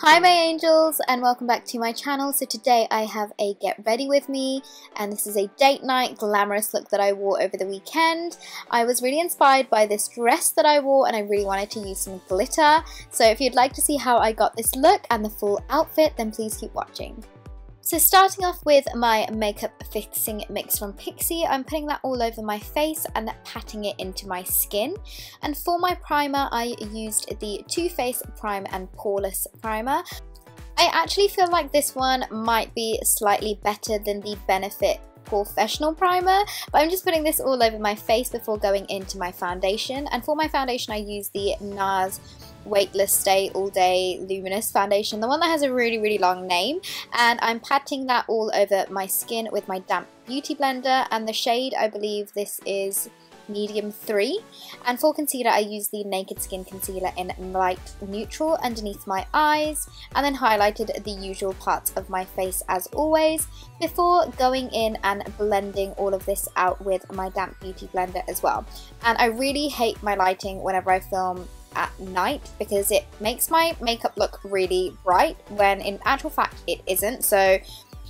Hi my angels and welcome back to my channel. So today I have a get ready with me, and this is a date night glamorous look that I wore over the weekend. I was really inspired by this dress that I wore and I really wanted to use some glitter. So if you'd like to see how I got this look and the full outfit, then please keep watching. So starting off with my makeup fixing mix from Pixi, I'm putting that all over my face and patting it into my skin. And for my primer, I used the Too Faced Prime and Poreless Primer. I actually feel like this one might be slightly better than the Benefit Professional Primer, but I'm just putting this all over my face before going into my foundation. And for my foundation, I use the NARS Weightless Stay All Day Luminous Foundation, the one that has a really long name, and I'm patting that all over my skin with my damp beauty blender, and the shade, I believe this is medium 3. And for concealer, I use the Naked Skin Concealer in light neutral underneath my eyes, and then highlighted the usual parts of my face as always, before going in and blending all of this out with my damp beauty blender as well. And I really hate my lighting whenever I film at night because it makes my makeup look really bright when in actual fact it isn't. So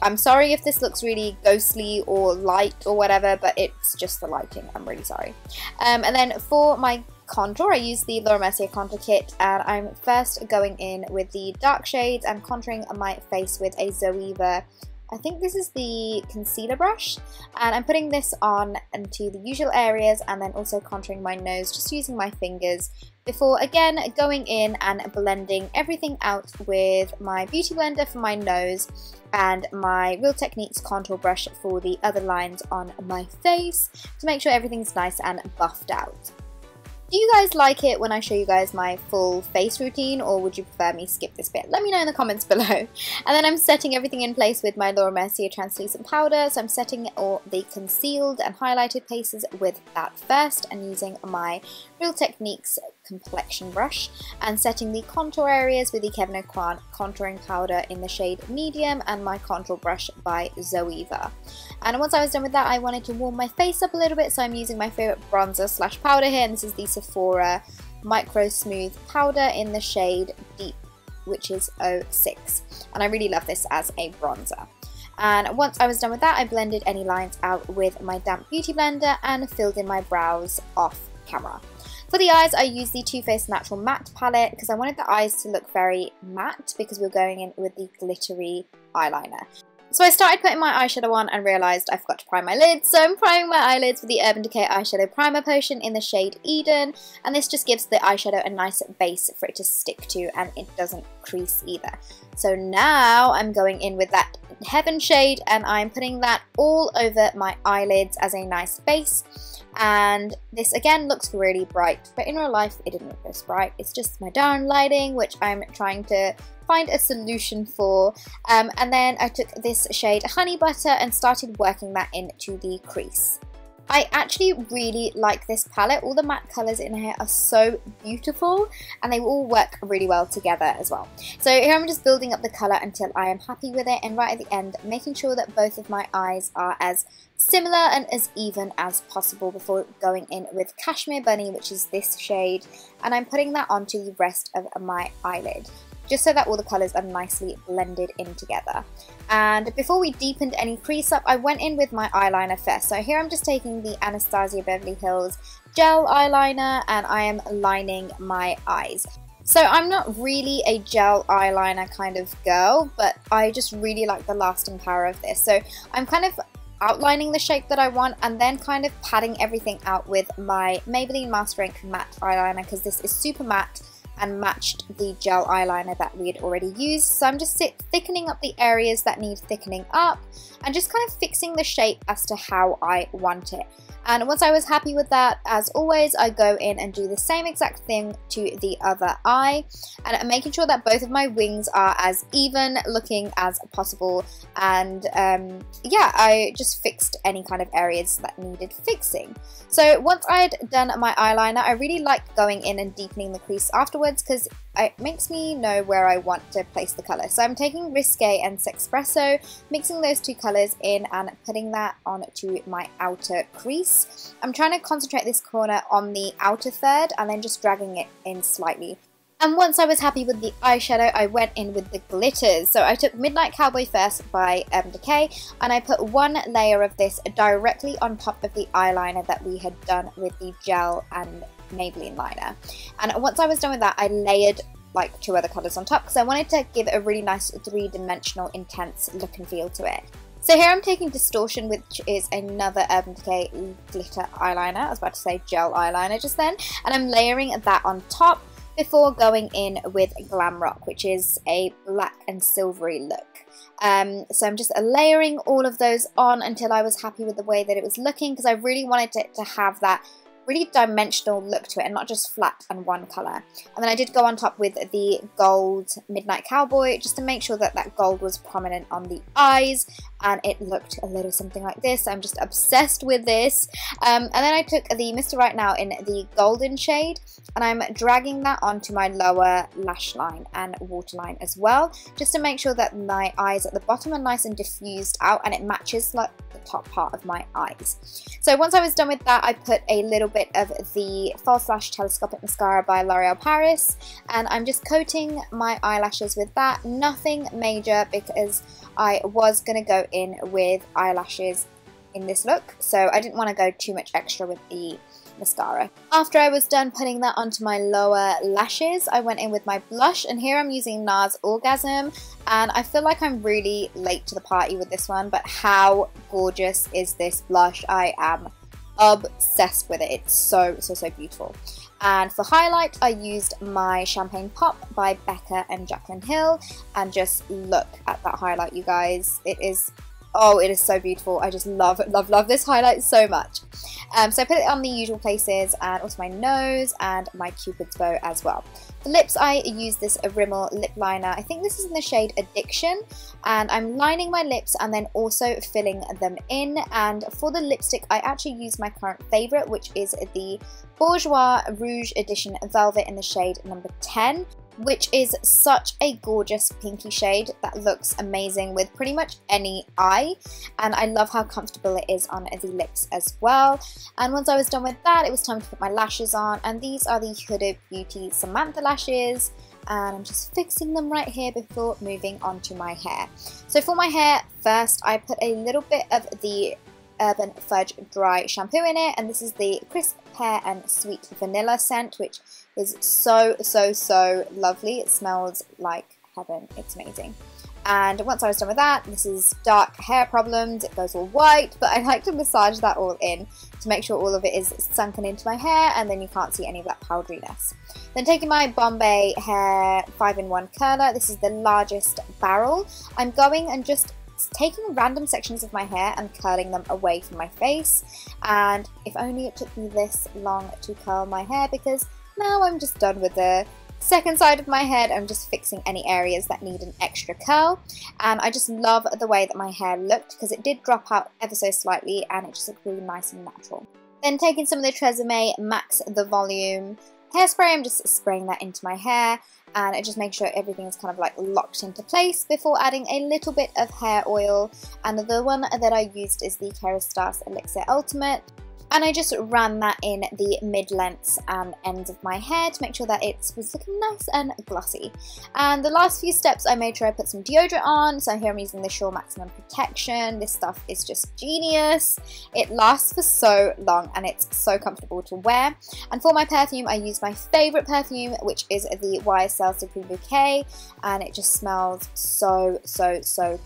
I'm sorry if this looks really ghostly or light or whatever, but it's just the lighting. I'm really sorry. And then for my contour, I use the Laura Mercier contour kit, and I'm first going in with the dark shades and contouring my face with a Zoeva, I think this is the concealer brush, and I'm putting this on into the usual areas and then also contouring my nose just using my fingers before again going in and blending everything out with my beauty blender for my nose and my Real Techniques contour brush for the other lines on my face to make sure everything's nice and buffed out. Do you guys like it when I show you guys my full face routine, or would you prefer me skip this bit? Let me know in the comments below. And then I'm setting everything in place with my Laura Mercier translucent powder. So I'm setting all the concealed and highlighted places with that first, and using my Real Techniques complexion brush, and setting the contour areas with the Kevyn Aucoin contouring powder in the shade medium and my contour brush by Zoeva. And once I was done with that, I wanted to warm my face up a little bit, so I'm using my favorite bronzer slash powder here, and this is the Sephora Micro Smooth Powder in the shade Deep, which is 06, and I really love this as a bronzer. And once I was done with that, I blended any lines out with my damp beauty blender and filled in my brows off camera. For the eyes, I used the Too Faced Natural Matte palette because I wanted the eyes to look very matte because we were going in with the glittery eyeliner. So I started putting my eyeshadow on and realised I forgot to prime my lids, so I'm priming my eyelids with the Urban Decay Eyeshadow Primer Potion in the shade Eden, and this just gives the eyeshadow a nice base for it to stick to, and it doesn't crease either. So now I'm going in with that Heaven shade, and I'm putting that all over my eyelids as a nice base, and this again looks really bright, but in real life it didn't look this bright. It's just my darn lighting, which I'm trying to find a solution for. And then I took this shade Honey Butter and started working that into the crease. I actually really like this palette. All the matte colours in here are so beautiful, and they all work really well together as well. So here I'm just building up the colour until I am happy with it, and right at the end making sure that both of my eyes are as similar and as even as possible before going in with Cashmere Bunny, which is this shade, and I'm putting that onto the rest of my eyelid, just so that all the colours are nicely blended in together. And before we deepened any crease up, I went in with my eyeliner first. So here I'm just taking the Anastasia Beverly Hills gel eyeliner, and I am lining my eyes. So I'm not really a gel eyeliner kind of girl, but I just really like the lasting power of this. So I'm kind of outlining the shape that I want and then kind of padding everything out with my Maybelline Master Ink Matte Eyeliner, because this is super matte and matched the gel eyeliner that we had already used. So I'm just thickening up the areas that need thickening up and just kind of fixing the shape as to how I want it. And once I was happy with that, as always, I go in and do the same exact thing to the other eye, and I'm making sure that both of my wings are as even looking as possible. And yeah, I just fixed any kind of areas that needed fixing. So once I had done my eyeliner, I really liked going in and deepening the crease afterwards, because it makes me know where I want to place the colour. So I'm taking Risque and Sexpresso, mixing those two colours in and putting that onto my outer crease. I'm trying to concentrate this corner on the outer third and then just dragging it in slightly. And once I was happy with the eyeshadow, I went in with the glitters. So I took Midnight Cowboy first by Urban Decay, and I put one layer of this directly on top of the eyeliner that we had done with the gel and Maybelline liner. And once I was done with that, I layered like two other colours on top because I wanted to give a really nice three-dimensional intense look and feel to it. So here I'm taking Distortion, which is another Urban Decay glitter eyeliner. I was about to say gel eyeliner just then. And I'm layering that on top before going in with Glam Rock, which is a black and silvery look. So I'm just layering all of those on until I was happy with the way that it was looking, because I really wanted it to have that really dimensional look to it and not just flat and one colour. And then I did go on top with the gold Midnight Cowboy just to make sure that that gold was prominent on the eyes, and it looked a little something like this. I'm just obsessed with this. And then I took the Mr. Right Now in the golden shade, and I'm dragging that onto my lower lash line and waterline as well, just to make sure that my eyes at the bottom are nice and diffused out and it matches like the top part of my eyes. So once I was done with that, I put a little bit of the False Lash Telescopic Mascara by L'Oreal Paris, and I'm just coating my eyelashes with that. Nothing major, because I was going to go in with eyelashes in this look, so I didn't want to go too much extra with the mascara. After I was done putting that onto my lower lashes, I went in with my blush, and here I'm using NARS Orgasm, and I feel like I'm really late to the party with this one, but how gorgeous is this blush? I am obsessed with it. It's so beautiful. And for highlight, I used my Champagne Pop by Becca and Jacqueline Hill, and just look at that highlight, you guys. It is, oh, it is so beautiful. I just love this highlight so much. So I put it on the usual places, and also my nose and my Cupid's bow as well. For lips, I use this Rimmel lip liner. I think this is in the shade Addiction, and I'm lining my lips and then also filling them in. And for the lipstick, I actually use my current favourite, which is the Bourjois Rouge Edition Velvet in the shade number 10. Which is such a gorgeous pinky shade that looks amazing with pretty much any eye, and I love how comfortable it is on the lips as well. And once I was done with that, it was time to put my lashes on, and these are the Huda Beauty Samantha lashes, and I'm just fixing them right here before moving on to my hair. So for my hair first, I put a little bit of the Urban Fudge Dry Shampoo in it, and this is the Crisp Pear and Sweet Vanilla scent, which is so lovely. It smells like heaven. It's amazing. And once I was done with that, this is Dark Hair Problems. It goes all white, but I like to massage that all in to make sure all of it is sunken into my hair, and then you can't see any of that powderiness. Then taking my Bombay Hair 5-in-1 curler, this is the largest barrel. I'm going and just taking random sections of my hair and curling them away from my face. And if only it took me this long to curl my hair, because now I'm just done with the second side of my head. I'm just fixing any areas that need an extra curl, and I just love the way that my hair looked, because it did drop out ever so slightly and it just looked really nice and natural. Then taking some of the Tresemme Max the Volume hairspray, I'm just spraying that into my hair, and it just makes sure everything is kind of like locked into place before adding a little bit of hair oil. And the one that I used is the Kerastase Elixir Ultimate, and I just ran that in the mid-lengths and ends of my hair to make sure that it was looking nice and glossy. And the last few steps, I made sure I put some deodorant on. So here I'm using the Sure Maximum Protection. This stuff is just genius. It lasts for so long and it's so comfortable to wear. And for my perfume, I used my favourite perfume, which is the Wise Sales Supreme Bouquet. And it just smells so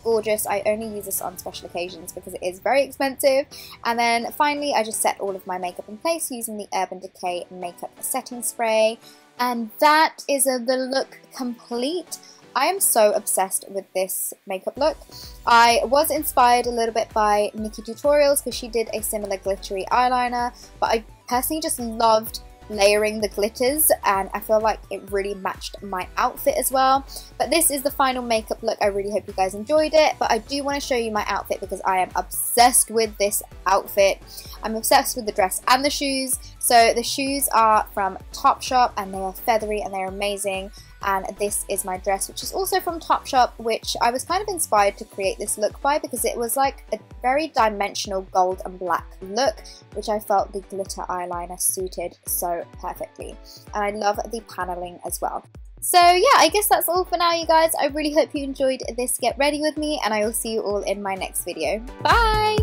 gorgeous. I only use this on special occasions because it is very expensive. And then finally, I just set all of my makeup in place using the Urban Decay Makeup Setting Spray, and that is the look complete. I am so obsessed with this makeup look. I was inspired a little bit by NikkieTutorials because she did a similar glittery eyeliner, but I personally just loved layering the glitters, and I feel like it really matched my outfit as well. But this is the final makeup look. I really hope you guys enjoyed it, but I do want to show you my outfit because I am obsessed with this outfit. I'm obsessed with the dress and the shoes. So the shoes are from Topshop, and they are feathery and they're amazing. And this is my dress, which is also from Topshop, which I was kind of inspired to create this look by because it was like a very dimensional gold and black look, which I felt the glitter eyeliner suited so perfectly. And I love the paneling as well. So yeah, I guess that's all for now, you guys. I really hope you enjoyed this Get Ready With Me, and I will see you all in my next video. Bye!